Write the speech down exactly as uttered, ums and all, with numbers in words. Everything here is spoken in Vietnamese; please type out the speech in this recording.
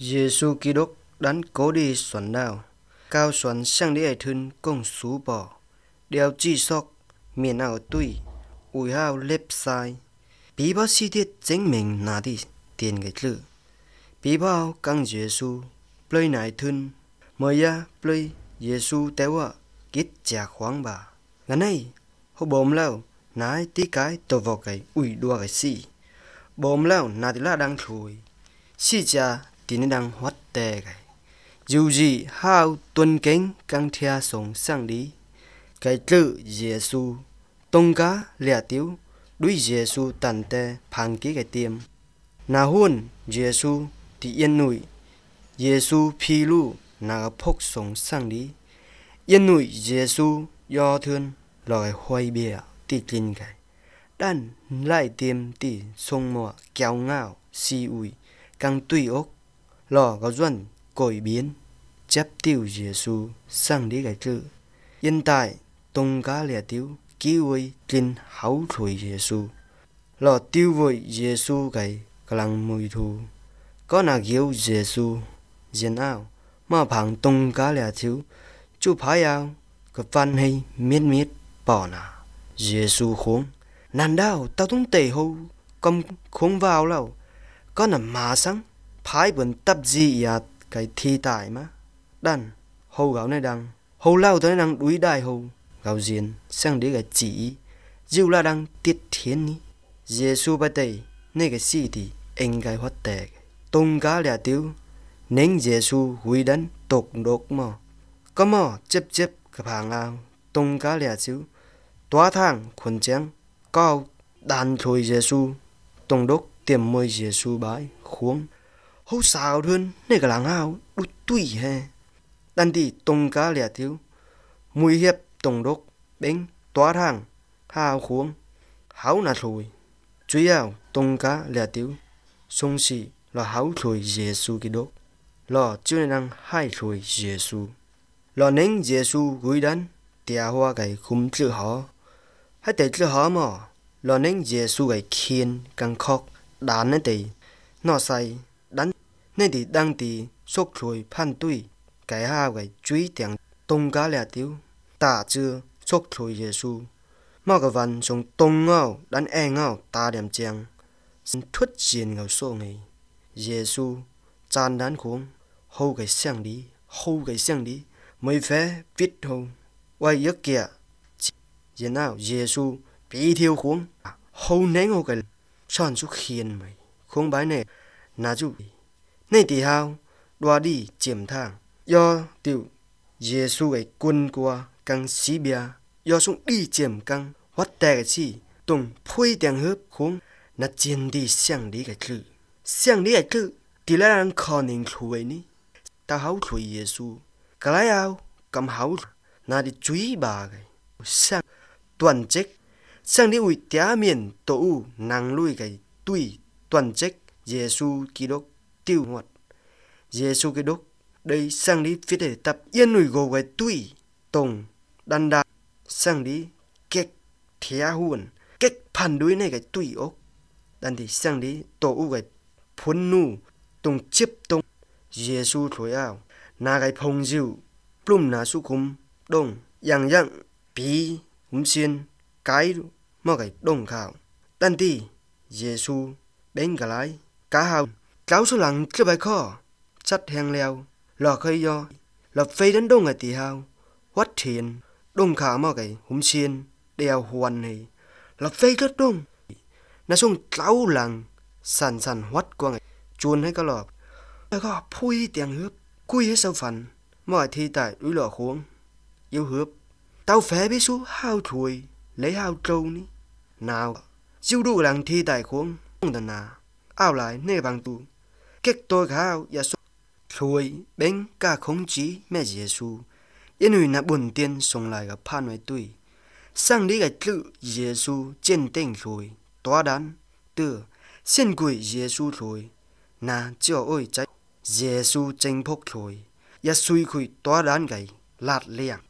Giê-xu Ki-đúc đánh cố đi xoắn nào, cao xoắn sang đi ai thân công xú bỏ, đeo chi sóc, miền ảo tùy, ủi hao lép sai. Bí bác sĩ thiết chính mình nà đi tiền cái lự. Bí bao căng Giê-xu, play nải thân, mời ra play Giê-xu téo ạ, kết trả khoáng bà. Ngắn này, hô bồm lao, nái tí cái tổ vào cái ủi đua cái xì. Bồm lao, nà tí la đang thùi, xì trả thì nó đang hoắt tè cái. Dù gì hao tuân kính căng thea sống sang đi. Cái tự Giê-xu, tông cá lẻ tiếu, đuôi Giê-xu tàn tè phàng ký cái tiêm. Nà huôn Giê-xu thì yên nụi, Giê-xu phi lưu nà phúc sống sang đi. Yên nụi Giê-xu do thương loài hoài bìa tì linh cái. Đàn lại tiêm tì sông mọ kéo ngạo si ủi căng tùy ốc. Lò có duẩn cội biến chép tiêu Giê-xu sang đi cái chữ yên tại tông cá lẻ tiêu cứu ơi trên hấu thổi Giê-xu lò tiêu vội Giê-xu cái lăng mùi thù có nào hiểu Giê-xu diện ảo mà phẳng tông cá lẻ thiếu chú phái ảo có văn hay miết miết bỏ nà Giê-xu khốn nàn đau tao tung tẩy hô công khốn vào lâu có nằm mà sáng phái bẩn tập gì à cái thi tài mà đàn hầu gạo này đằng hầu lao tới đằng đuối đại hầu gạo diện sang đấy cái chỉ diêu la đằng tiết thiên ní Giê-xu bắt tay này cái gì thì anh cái hoạt tệ tung cá lẻ tiêu nén Giê-xu huy đấn tột đột mò có mò chép chép cái hàng ao tung cá lẻ tiêu tóa thang khuẩn trắng cao đàn thôi Giê-xu tông đốc tiềm môi Giê-xu bái khuống hô xào hơn này cái làng ao đút tui hè đàn thì tông cá lẻ thiếu mùi hiệp tông đốc bánh tóa thang hao khuống háo nà rồi chú ảo tông cá lẻ thiếu sông xì là háo rồi Giê-xu Ki-đúc lò chưa năng hai rồi Giê-xu lò nén Giê-xu gối đắn tía hoa cái khum chữ họ hãy thấy chữ họ mỏ lò nén Giê-xu cái khiên căng khóc đàn ấy thì nó say đánh nên thì đang thì sốc rồi phan tui cái hao cái chuối tiếng tông cá lẻ thiếu tả chưa sốc rồi Giê-xu mà cái văn sống tông ngao đánh e ngao ta đem chàng thuất diện ngầu số này Giê-xu chan đán khốn hâu cái sang đi hâu cái sang đi mới phé viết hâu quay giấc kìa giờ nào Giê-xu bị thiêu khốn hâu nén hâu cái tròn chút khiên mày khốn bái này nà chú này thì hao đoa đi chiếm thang do tiểu Giê-xu cái quân qua căng xí bia do xuống đi chiếm căng hoắt tè cái chi tùng phui tiếng hớp khốn nà chiến đi sang đi cái chữ sang đi cái chữ thì là đang khó nên chuối ní tao háo chuối Giê-xu cái lái ao cầm háo nà đi chuối bà cái sang toàn trách sang đi ủi tía miền tổ nàng lui cái tùy toàn trách Giê-xu Ki-đúc tiêu hoạt Giê-xu Ki-đúc đây sang đi phía để tập yên nổi gồ cái tùy tùng đan đa sang đi kẹt thea huồn kẹt phản đối này cái tùy ốc đan thì sang đi tổ u cái phun nu tùng chip tùng Giê-xu thổi ảo na cái phong diệu plum na su khum đông yang yang bí húm xiên cái mà cái đông khảo đan thì Giê-xu bén cả lái cá hào cáo số lặng chưa bài kho sắt hang leo lò khơi do lò phê đến đông ngày tì hao hoắt thiền đông khả mò cái húm xiên đèo hoàn này lò phê rất đông nó xuống cáo lặng sàn sàn hoắt qua ngày chuồn hay cá lò bài kho phui tiếng hướp cui hết sau phần mọi thi tại núi lò khuống yêu hướp tao phé biết số hao thùi lấy hao trâu ní nào diêu đủ lặng thi tại khuống không thần à ao lại nơi bằng tù kết tôi khao và số thôi bén cả khống chí mẹ Giê-xu yên hủy là buồn tiên sống lại gặp phan với tùy sang đi gạch lự Giê-xu trên tỉnh rồi toa đán tựa xin gửi Giê-xu rồi nà chưa ôi trách Giê-xu tranh phúc rồi và suy khủy toa đán gầy lạt lẻng